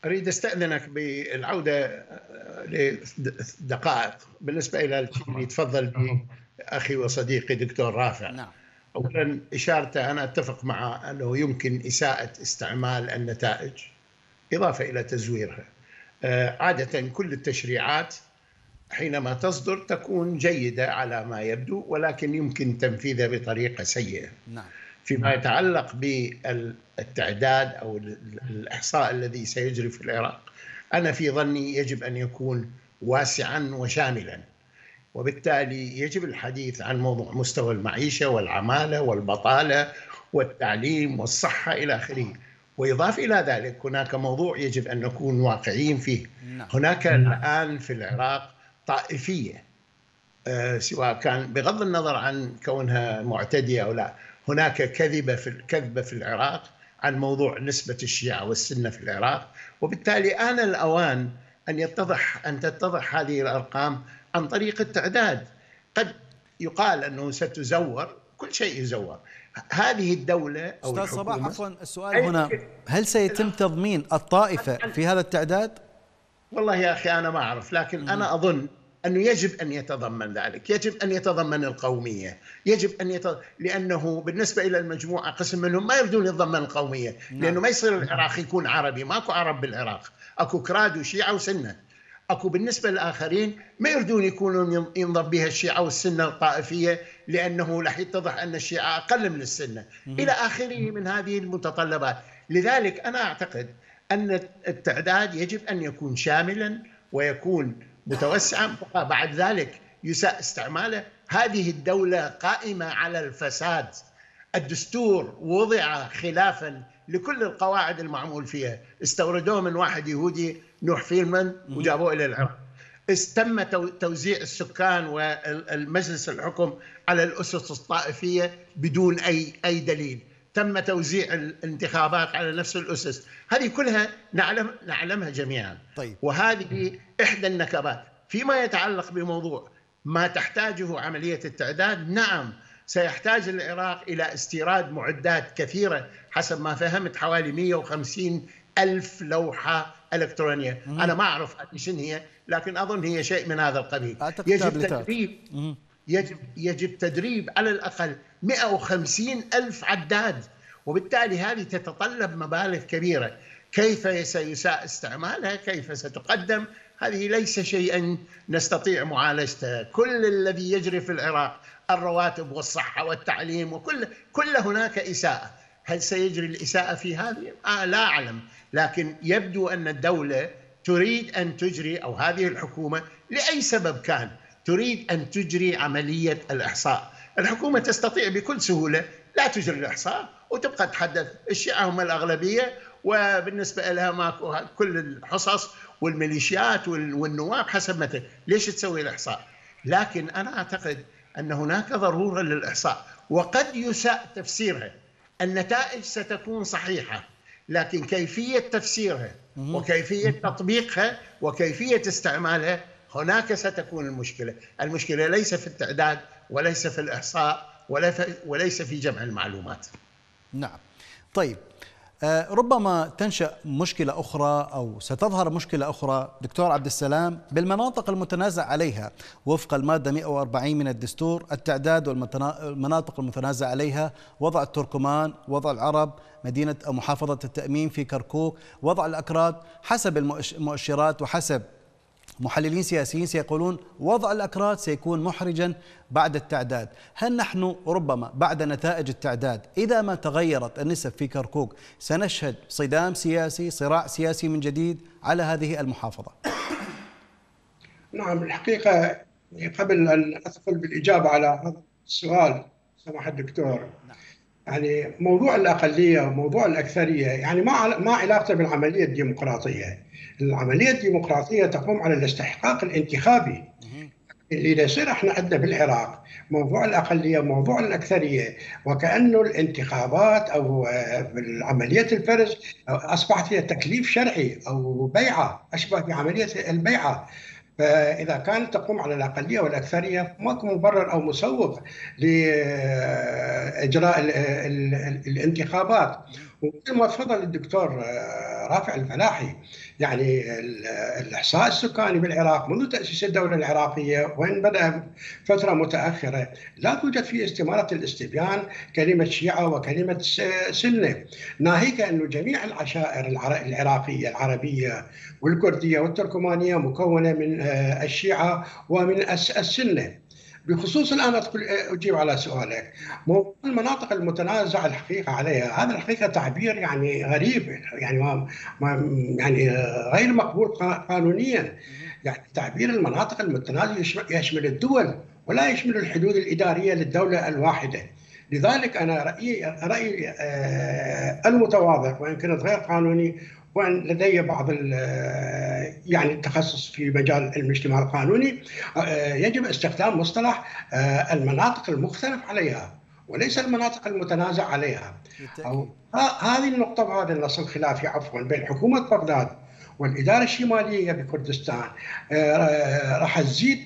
أريد أستأذنك بالعودة لدقائق بالنسبة إلى اللي تفضل به أخي وصديقي دكتور رافع. نعم. أولا إشارته أنا أتفق معه أنه يمكن إساءة استعمال النتائج إضافة إلى تزويرها. عادة كل التشريعات حينما تصدر تكون جيدة على ما يبدو، ولكن يمكن تنفيذها بطريقة سيئة. نعم. فيما يتعلق بالتعداد أو الإحصاء الذي سيجري في العراق، أنا في ظني يجب أن يكون واسعا وشاملا، وبالتالي يجب الحديث عن موضوع مستوى المعيشة والعمالة والبطالة والتعليم والصحة إلى آخره. ويضاف إلى ذلك هناك موضوع يجب أن نكون واقعيين فيه. نعم. هناك الآن في العراق طائفية، سواء كان بغض النظر عن كونها معتدية أو لا، هناك كذبة في العراق عن موضوع نسبة الشيعة والسنة في العراق، وبالتالي آن الأوان أن تتضح هذه الأرقام عن طريق التعداد. قد يقال أنه ستزور، كل شيء يزور. هذه الدولة أو الحكومة. أستاذ صباح، عفوا، السؤال هنا هل سيتم تضمين الطائفة في هذا التعداد؟ والله يا أخي أنا ما أعرف، لكن أنا أظن أنه يجب أن يتضمن ذلك، يجب أن يتضمن القومية، يجب أن لأنه بالنسبة إلى المجموعة قسم منهم ما يريدون يتضمن القومية، لأنه ما يصير العراق يكون عربي، ماكو عرب بالعراق، أكو كراد وشيعة وسنة. أكو بالنسبة للآخرين ما يريدون يكونوا ينضب بها الشيعة والسنة الطائفية، لأنه راح يتضح أن الشيعة أقل من السنة إلى آخره من هذه المتطلبات. لذلك أنا أعتقد أن التعداد يجب أن يكون شاملا ويكون متوسعا، بعد ذلك يساء استعماله. هذه الدولة قائمة على الفساد، الدستور وضع خلافا لكل القواعد المعمول فيها. استوردوه من واحد يهودي نوح فيلمن وجابوه إلى العراق. تم توزيع السكان والمجلس الحكم على الأسس الطائفية بدون أي دليل. تم توزيع الانتخابات على نفس الأسس. هذه كلها نعلمها جميعا. طيب. وهذه إحدى النكبات. فيما يتعلق بموضوع ما تحتاجه عملية التعداد، نعم سيحتاج العراق إلى استيراد معدات كثيرة، حسب ما فهمت حوالي 150,000 لوحة إلكترونية. أنا ما أعرف شنو هي، لكن أظن هي شيء من هذا القبيل. يجب تدريب على الأقل 150,000 عداد، وبالتالي هذه تتطلب مبالغ كبيرة. كيف سيساء استعمالها؟ كيف ستقدم؟ هذه ليس شيئا نستطيع معالجته. كل الذي يجري في العراق، الرواتب والصحة والتعليم وكل هناك إساءة. هل سيجري الإساءة في هذه؟ لا أعلم، لكن يبدو أن الدولة تريد أن تجري، أو هذه الحكومة لأي سبب كان تريد أن تجري عملية الإحصاء. الحكومة تستطيع بكل سهولة لا تجري الإحصاء وتبقى تحدث الشيعة هم الأغلبية، وبالنسبة لها ماكو كل الحصص والميليشيات والنواب حسب متى. ليش تسوي الإحصاء؟ لكن أنا أعتقد أن هناك ضرورة للإحصاء، وقد يساء تفسيرها. النتائج ستكون صحيحة، لكن كيفية تفسيرها وكيفية تطبيقها وكيفية استعمالها هناك ستكون المشكلة. المشكلة ليس في التعداد وليس في الإحصاء وليس في جمع المعلومات. نعم. طيب، ربما تنشأ مشكلة أخرى أو ستظهر مشكلة أخرى دكتور عبد السلام بالمناطق المتنازع عليها وفق المادة 140 من الدستور. التعداد والمناطق المتنازع عليها: وضع التركمان، وضع العرب، مدينة أو محافظة التأمين في كركوك، وضع الأكراد، حسب المؤشرات وحسب محللين سياسيين سيقولون وضع الأكراد سيكون محرجا بعد التعداد. هل نحن ربما بعد نتائج التعداد إذا ما تغيرت النسب في كركوك سنشهد صدام سياسي، صراع سياسي من جديد على هذه المحافظة؟ نعم، الحقيقة قبل أن أدخل بالإجابة على هذا السؤال سماحة الدكتور، يعني موضوع الأقلية وموضوع الأكثرية يعني ما علاقته بالعملية الديمقراطية. العملية الديمقراطية تقوم على الاستحقاق الانتخابي اللي يصير احنا عندنا بالعراق، موضوع الأقلية موضوع الأكثرية، وكأنه الانتخابات أو عملية الفرز أصبحت هي تكليف شرعي أو بيعة، أشبه بعملية البيعة. فإذا كانت تقوم على الأقلية والأكثرية ماكو مبرر أو مسوغ لإجراء الانتخابات. ومثل ما تفضل الدكتور رافع الفلاحي، يعني الإحصاء السكاني بالعراق منذ تأسيس الدولة العراقية وإن بدأ فترة متأخرة لا توجد فيه استمارة الاستبيان كلمة شيعة وكلمة سنة، ناهيك أن جميع العشائر العراقية العربية والكردية والتركمانية مكونة من الشيعة ومن السنة. بخصوص الآن أجيب على سؤالك، موضوع المناطق المتنازع الحقيقة عليها، هذا الحقيقة تعبير يعني غريب، يعني يعني غير مقبول قانونيا. يعني تعبير المناطق المتنازع يشمل الدول ولا يشمل الحدود الإدارية للدولة الواحدة. لذلك أنا رأيي المتواضع، وإن كنت غير قانوني وأن لدي بعض يعني التخصص في مجال الاجتماع القانوني، يجب استخدام مصطلح المناطق المختلف عليها وليس المناطق المتنازع عليها. أو هذه النقطة وهذا النص الخلافي عفوا بين حكومة بغداد والإدارة الشمالية بكردستان راح تزيد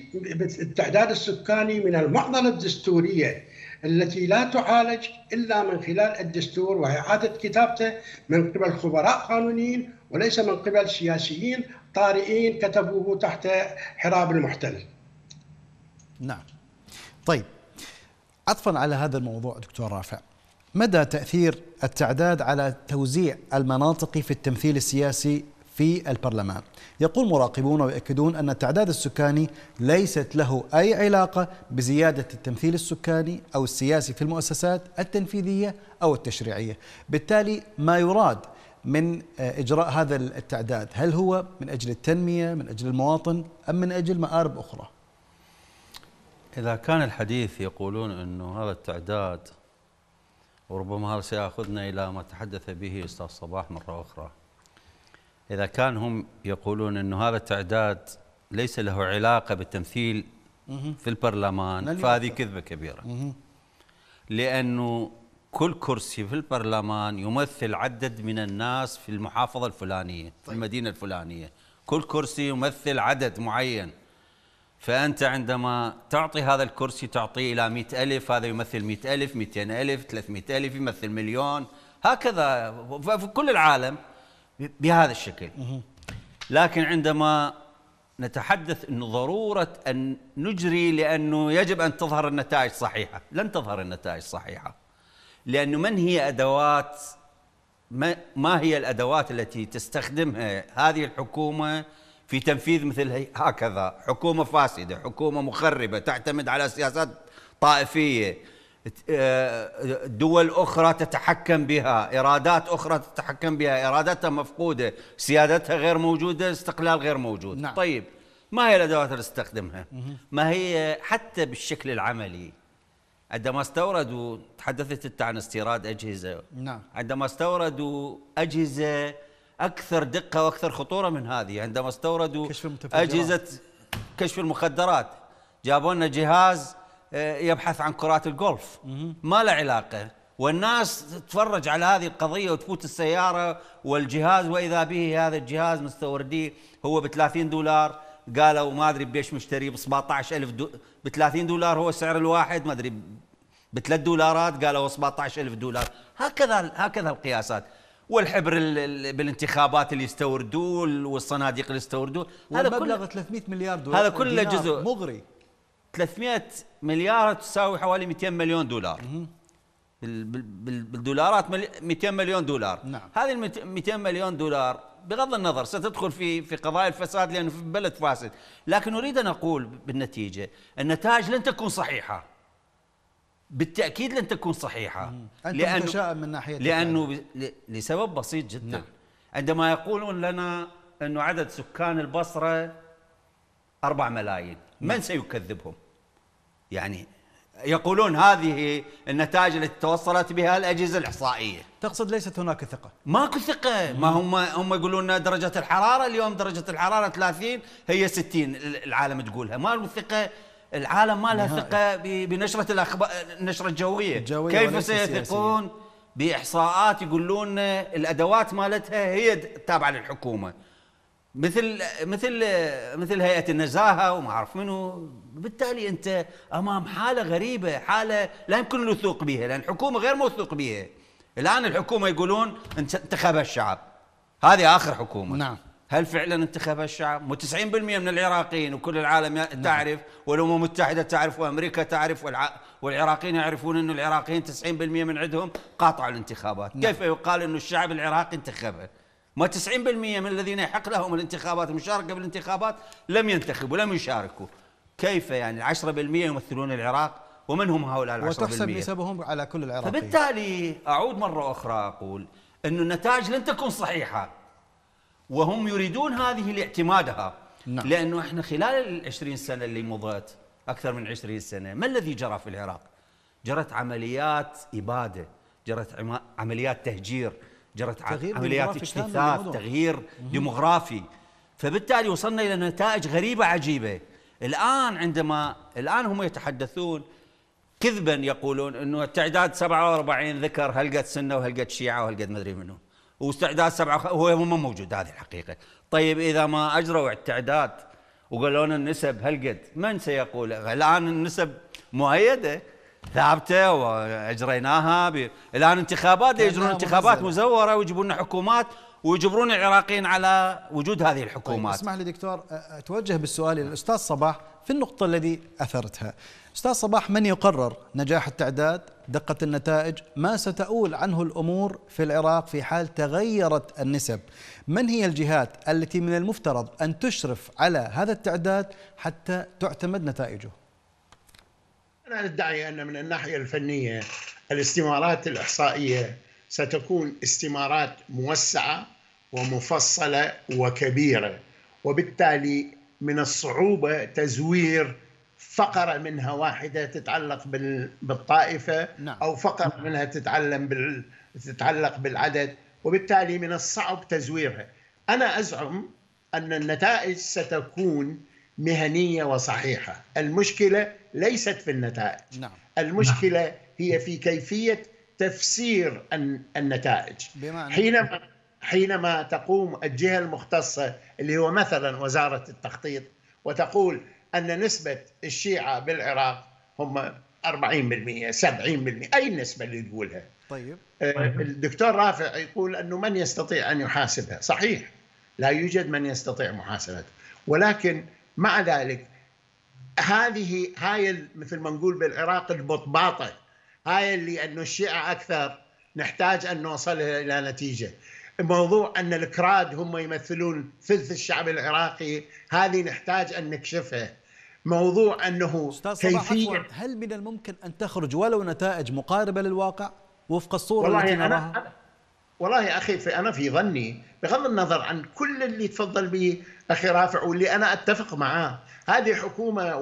التعداد السكاني من المعضلة الدستورية التي لا تعالج إلا من خلال الدستور وإعادة كتابته من قبل خبراء قانونيين وليس من قبل سياسيين طارئين كتبوه تحت حراب المحتل. نعم. طيب، عطفاً على هذا الموضوع دكتور رافع، مدى تأثير التعداد على توزيع المناطقي في التمثيل السياسي في البرلمان؟ يقول مراقبون ويؤكدون أن التعداد السكاني ليست له أي علاقة بزيادة التمثيل السكاني أو السياسي في المؤسسات التنفيذية أو التشريعية. بالتالي ما يراد من إجراء هذا التعداد هل هو من أجل التنمية، من أجل المواطن، أم من أجل مآرب أخرى؟ إذا كان الحديث يقولون أنه هذا التعداد، وربما هذا سيأخذنا إلى ما تحدث به أستاذ صباح مرة أخرى، إذا كان هم يقولون أنه هذا التعداد ليس له علاقة بالتمثيل في البرلمان، فهذه كذبة كبيرة، لأنه كل كرسي في البرلمان يمثل عدد من الناس في المحافظة الفلانية، في المدينة الفلانية، كل كرسي يمثل عدد معين. فأنت عندما تعطي هذا الكرسي تعطيه إلى 100,000، هذا يمثل 100,000، 200,000، 300,000، يمثل مليون، هكذا في كل العالم بهذا الشكل. لكن عندما نتحدث أنه ضرورة أن نجري لأنه يجب أن تظهر النتائج صحيحة، لن تظهر النتائج صحيحة، لأنه من هي أدوات، ما هي الأدوات التي تستخدمها هذه الحكومة في تنفيذ مثل هكذا؟ حكومة فاسدة، حكومة مخربة، تعتمد على سياسات طائفية، دول أخرى تتحكم بها، إرادات أخرى تتحكم بها، إرادتها مفقودة، سيادتها غير موجودة، استقلال غير موجود. نعم. طيب، ما هي الأدوات اللي تستخدمها؟ ما هي حتى بالشكل العملي؟ عندما استوردوا، تحدثت أنت عن استيراد أجهزة. نعم. عندما استوردوا أجهزة أكثر دقة وأكثر خطورة من هذه، عندما استوردوا أجهزة كشف المخدرات، جابوا لنا جهاز يبحث عن كرات الجولف، ما له علاقة، والناس تتفرج على هذه القضية وتفوت السيارة والجهاز، وإذا به هذا الجهاز مستورديه هو $30، قالوا ما أدري بيش مشتريه ب$17,000، $30 هو سعر الواحد، ما أدري ب$3 قالوا $17,000. هكذا القياسات، والحبر بالانتخابات اللي يستوردوه والصناديق اللي يستوردوه، هذا مبلغ $300 مليار، هذا كله جزء مغري. 300 مليار تساوي حوالي $200 مليون. بالدولارات $200 مليون. نعم. هذه $200 مليون بغض النظر ستدخل في قضايا الفساد لأنه في بلد فاسد، لكن أريد أن أقول بالنتيجة النتائج لن تكون صحيحة، بالتأكيد لن تكون صحيحة. أنت متشائم من ناحية لأنه لسبب بسيط جدا. نعم. عندما يقولون لنا أنه عدد سكان البصرة 4 ملايين، من سيكذبهم؟ يعني يقولون هذه النتائج التي توصلت بها الأجهزة الإحصائية. تقصد ليست هناك ثقة؟ ماكو ثقة. ما هم يقولون درجة الحرارة اليوم، درجة الحرارة 30 هي 60 العالم تقولها، ما له ثقة. العالم ما لها ثقة بنشرة الأخبار، النشرة الجوية كيف سيثقون بإحصاءات يقولون الأدوات مالتها هي تابعة للحكومة، مثل مثل مثل هيئة النزاهة وما أعرف منو. بالتالي أنت أمام حالة غريبة، حالة لا يمكن الوثوق بها لأن الحكومة غير موثوق بها. الآن الحكومة يقولون انتخبها الشعب، هذه آخر حكومة. نعم. هل فعلا انتخبها الشعب؟ مو 90% من العراقيين وكل العالم تعرف، والأمم المتحدة تعرف، وأمريكا تعرف، والعراقيين يعرفون أن العراقيين 90% من عندهم قاطعوا الانتخابات. كيف يقال أن الشعب العراقي انتخبها؟ ما 90% من الذين يحق لهم الانتخابات والمشاركة بالانتخابات لم ينتخبوا، لم يشاركوا. كيف يعني 10% يمثلون العراق؟ ومن هم هؤلاء 10%؟ وتحسب نسبهم على كل العراقيين. فبالتالي أعود مرة أخرى أقول أن النتائج لن تكون صحيحة، وهم يريدون هذه لاعتمادها. نعم. لأنه إحنا خلال 20 سنة اللي مضت، أكثر من 20 سنة، ما الذي جرى في العراق؟ جرت عمليات إبادة، جرت عمليات تهجير، جرت عمليات اجتثاث، تغيير ديموغرافي. فبالتالي وصلنا إلى نتائج غريبة عجيبة. الآن عندما هم يتحدثون كذبا يقولون أنه التعداد 47 ذكر، هل قد سنة وهل قد شيعة وهل قد مدري منه، واستعداد 7 هو ما موجود. هذه الحقيقة. طيب إذا ما أجروا التعداد وقالوا لنا النسب هل قد، من سيقول؟ الآن النسب مؤيدة ثابته واجريناها الان انتخابات، يجرون انتخابات مزوره ويجيبون لنا حكومات ويجبرون العراقيين على وجود هذه الحكومات. طيب اسمح لي دكتور، اتوجه بالسؤال الى الاستاذ صباح في النقطه التي اثرتها. استاذ صباح، من يقرر نجاح التعداد، دقه النتائج، ما ستؤول عنه الامور في العراق في حال تغيرت النسب؟ من هي الجهات التي من المفترض ان تشرف على هذا التعداد حتى تعتمد نتائجه؟ أنا أدعي أن من الناحية الفنية الاستمارات الإحصائية ستكون استمارات موسعة ومفصلة وكبيرة، وبالتالي من الصعوبة تزوير فقرة منها واحدة تتعلق بالطائفة أو فقرة منها تتعلق بالعدد، وبالتالي من الصعب تزويرها. أنا أزعم أن النتائج ستكون مهنية وصحيحة. المشكلة ليست في النتائج. نعم. المشكلة نعم. هي في كيفية تفسير النتائج. حينما تقوم الجهة المختصة اللي هو مثلا وزارة التخطيط وتقول أن نسبة الشيعة بالعراق هم 40%، 70%، أي النسبة اللي تقولها. طيب. الدكتور رافع يقول أنه من يستطيع أن يحاسبها. صحيح، لا يوجد من يستطيع محاسبتها، ولكن مع ذلك هاي مثل ما نقول بالعراق البطباطه، هاي اللي انه الشيعة اكثر، نحتاج ان نوصلها الى نتيجه. موضوع ان الكراد هم يمثلون ثلث الشعب العراقي، هذه نحتاج ان نكشفها. موضوع انه كيفيه، هل من الممكن ان تخرج ولو نتائج مقاربه للواقع وفق الصوره التي نراها؟ والله اخي، انا في ظني بغض النظر عن كل اللي تفضل به اخي رافع واللي انا اتفق معاه، هذه حكومه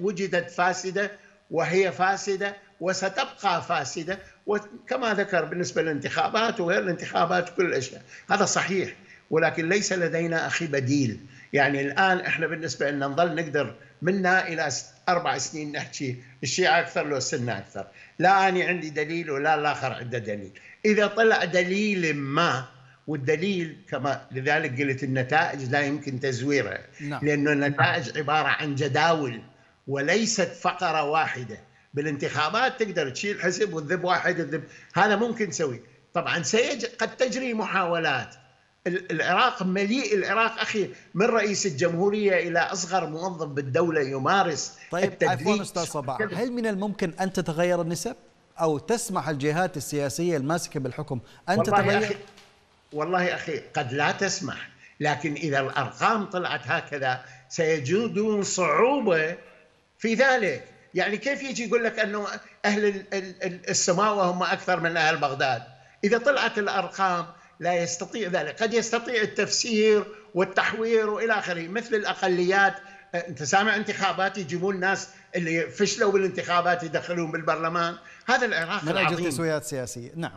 وجدت فاسده، وهي فاسده وستبقى فاسده، وكما ذكر بالنسبه للانتخابات وغير الانتخابات وكل الاشياء، هذا صحيح. ولكن ليس لدينا اخي بديل. يعني الان احنا بالنسبه لنا نظل نقدر منا الى 4 سنين نحكي الشيعه اكثر لو السنه اكثر، لا انا عندي دليل ولا الاخر عنده دليل. اذا طلع دليل ما، والدليل كما لذلك قلت النتائج لا يمكن تزويرها. نعم. لأنه النتائج عبارة عن جداول وليست فقرة واحدة. بالانتخابات تقدر تشيل حزب وتذب واحد وتذب، هذا ممكن تسوي. طبعا قد تجري محاولات. العراق مليء، العراق أخي من رئيس الجمهورية إلى أصغر موظف بالدولة يمارس. طيب عفوا أستاذ صباح، هل من الممكن أن تتغير النسب أو تسمح الجهات السياسية الماسكة بالحكم أن تتغير؟ والله أخي قد لا تسمح، لكن إذا الأرقام طلعت هكذا سيجدون صعوبة في ذلك. يعني كيف يجي يقول لك أنه أهل السماوة هم أكثر من أهل بغداد؟ إذا طلعت الأرقام لا يستطيع ذلك، قد يستطيع التفسير والتحوير وإلى آخره، مثل الأقليات. أنت سامع انتخابات يجيبون ناس اللي فشلوا بالانتخابات يدخلون بالبرلمان، هذا العراق العظيم من أجل تسويات سياسية. نعم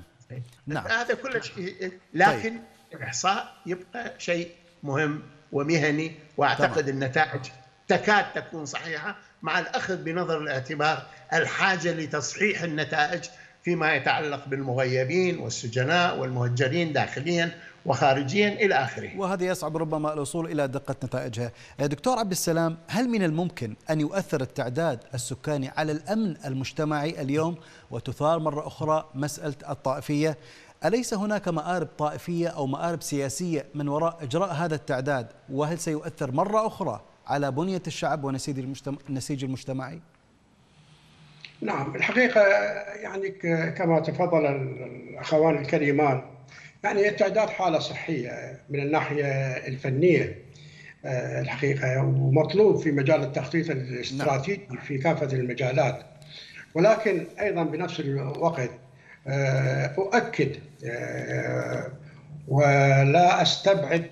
نعم هذا كل شيء، لكن طيب. الإحصاء يبقى شيء مهم ومهني، وأعتقد النتائج تكاد تكون صحيحة مع الأخذ بنظر الاعتبار الحاجة لتصحيح النتائج فيما يتعلق بالمغيبين والسجناء والمهجرين داخليا وخارجيا إلى آخره، وهذا يصعب ربما الوصول إلى دقة نتائجها. دكتور عبد السلام، هل من الممكن أن يؤثر التعداد السكاني على الأمن المجتمعي اليوم وتثار مرة أخرى مسألة الطائفية؟ أليس هناك مآرب طائفية أو مآرب سياسية من وراء إجراء هذا التعداد؟ وهل سيؤثر مرة أخرى على بنية الشعب والنسيج المجتمعي؟ نعم، الحقيقة يعني كما تفضل الأخوان الكريمان، يعني التعداد حالة صحية من الناحية الفنية الحقيقة، ومطلوب في مجال التخطيط الاستراتيجي في كافة المجالات. ولكن أيضا بنفس الوقت أؤكد ولا أستبعد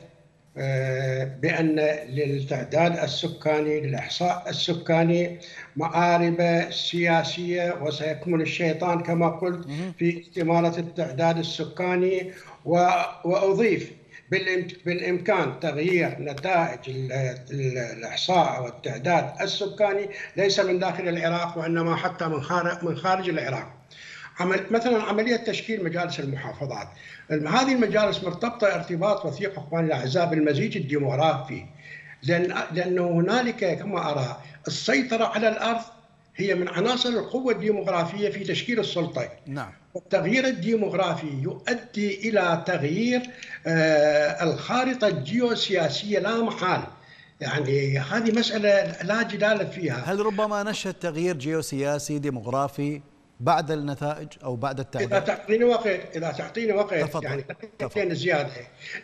بأن للتعداد السكاني للإحصاء السكاني مآرب سياسية، وسيكمن الشيطان كما قلت في استمارة التعداد السكاني. وأضيف بالإمكان تغيير نتائج الإحصاء والتعداد السكاني ليس من داخل العراق وإنما حتى من خارج العراق. مثلا عملية تشكيل مجالس المحافظات، هذه المجالس مرتبطة ارتباط وثيق أخواني الأعزاء بالمزيج الديموغرافي، لأنه هنالك كما أرى السيطرة على الأرض هي من عناصر القوة الديموغرافية في تشكيل السلطة. نعم. التغيير الديموغرافي يؤدي إلى تغيير الخارطة الجيوسياسية لا محال، يعني هذه مسألة لا جدال فيها. هل ربما نشهد تغيير جيوسياسي ديموغرافي بعد النتائج او بعد التعداد؟ اذا تعطيني وقت تفضل. يعني كلمتين زياده،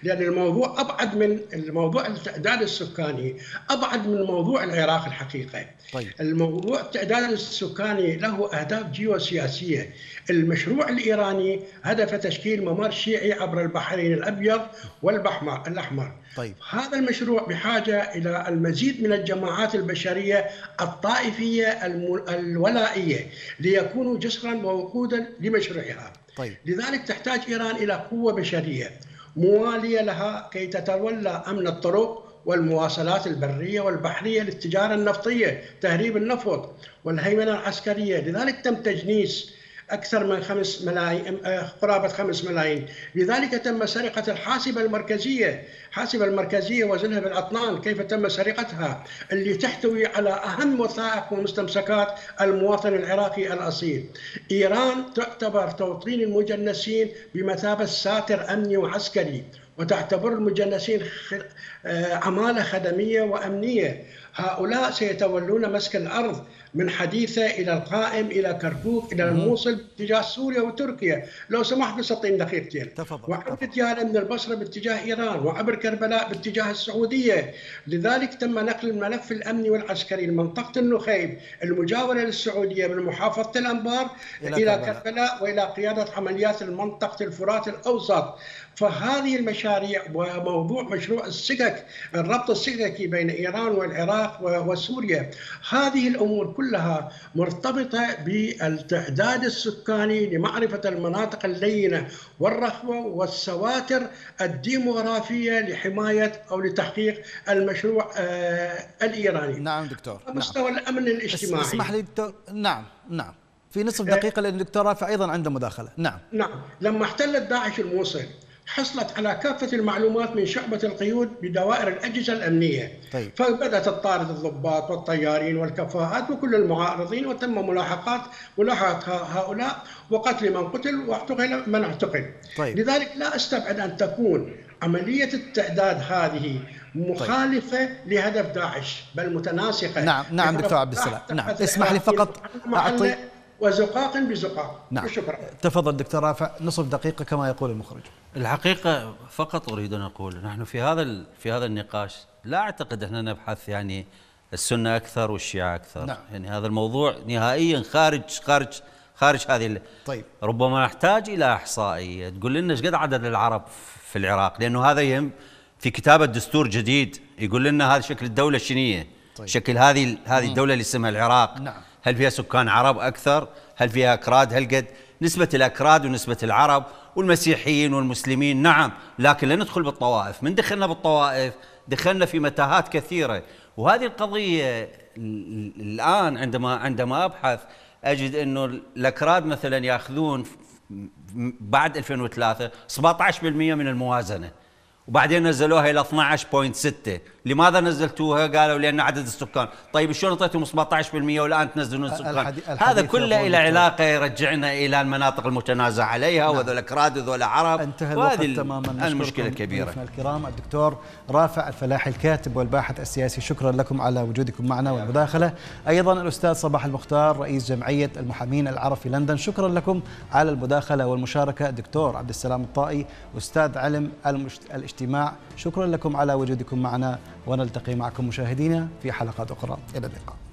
لان الموضوع ابعد من الموضوع التعداد السكاني، ابعد من موضوع العراق الحقيقه. طيب. الموضوع التعداد السكاني له اهداف جيوسياسيه. المشروع الايراني هدف تشكيل ممر شيعي عبر البحرين الابيض والاحمر. طيب. هذا المشروع بحاجه الى المزيد من الجماعات البشريه الطائفيه الولائيه ليكونوا جسرا ووقودا لمشروعها. طيب. لذلك تحتاج إيران إلى قوة بشرية موالية لها كي تتولى أمن الطرق والمواصلات البرية والبحرية للتجارة النفطية، تهريب النفط والهيمنة العسكرية. لذلك تم تجنيس أكثر من 5 ملايين، قرابة 5 ملايين. لذلك تم سرقة الحاسبة المركزية وزنها بالأطنان، كيف تم سرقتها، اللي تحتوي على أهم وثائق ومستمسكات المواطن العراقي الأصيل. إيران تعتبر توطين المجنسين بمثابة ساتر أمني وعسكري، وتعتبر المجنسين عمالة خدمية وأمنية. هؤلاء سيتولون مسك الأرض من حديثة إلى القائم إلى كركوك إلى الموصل باتجاه سوريا وتركيا. لو سمحت بسطين دقيقتين. وعبر تجارة من البصرة باتجاه إيران، وعبر كربلاء باتجاه السعودية. لذلك تم نقل الملف الأمني والعسكري لمنطقة النخيب المجاورة للسعودية من محافظة الأنبار إلى كربلاء، وإلى قيادة عمليات منطقة الفرات الأوسط. فهذه المشاريع وموضوع مشروع السكك، الربط السككي بين إيران والعراق وسوريا، هذه الأمور كلها مرتبطة بالتعداد السكاني لمعرفة المناطق اللينة والرخوة والسواتر الديموغرافية لحماية أو لتحقيق المشروع الإيراني. نعم دكتور. مستوى نعم. الأمن الاجتماعي. اسمح لي دكتور. نعم في نصف دقيقة، لأن الدكتور رافع أيضا عنده مداخلة. نعم لما احتلت داعش الموصل حصلت على كافة المعلومات من شعبة القيود بدوائر الأجهزة الأمنية. طيب. فبدأت تطارد الضباط والطيارين والكفاءات وكل المعارضين، وتم ملاحقة هؤلاء وقتل من قتل واعتقل من اعتقل. طيب. لذلك لا أستبعد أن تكون عملية التعداد هذه مخالفة لهدف داعش بل متناسقة. نعم دكتور عبد السلام. اسمح لي فقط أعطي وزقاق بزقاق. نعم. وشكرا. تفضل دكتور رافع، نصف دقيقة كما يقول المخرج. الحقيقة فقط أريد أن أقول نحن في هذا النقاش لا أعتقد أننا نبحث يعني السنة أكثر والشيعة أكثر. نعم. يعني هذا الموضوع نهائيا خارج هذه. طيب. ربما نحتاج إلى إحصائية تقول لنا إيش قد عدد العرب في العراق، لأنه هذا يهم في كتابة دستور جديد يقول لنا هذا شكل الدولة الشنية. طيب. شكل هذه الدولة اللي اسمها العراق. نعم. هل فيها سكان عرب أكثر؟ هل فيها أكراد؟ هل قد نسبة الأكراد ونسبة العرب والمسيحيين والمسلمين؟ نعم، لكن لا ندخل بالطوائف. من دخلنا بالطوائف دخلنا في متاهات كثيرة، وهذه القضية الآن عندما أبحث أجد أنه الأكراد مثلا يأخذون بعد 2003 17% من الموازنة، وبعدين نزلوها إلى 12.6. لماذا نزلتوها؟ قالوا لأن عدد السكان. طيب شلون أعطيتهم 17% والآن تنزلون السكان؟ هذا كله إلى علاقة يرجعنا إلى المناطق المتنازع عليها. نعم. وذول أكراد وذول عرب. انتهى الوقت تماما. المشكلة كبيرة. الكرام الدكتور رافع الفلاحي الكاتب والباحث السياسي، شكرا لكم على وجودكم معنا والمداخلة. أيضا الأستاذ صباح المختار رئيس جمعية المحامين العرب في لندن، شكرا لكم على المداخلة والمشاركة. الدكتور عبد السلام الطائي أستاذ علم الاجتماع، شكرا لكم على وجودكم معنا، ونلتقي معكم مشاهدينا في حلقات أخرى. إلى اللقاء.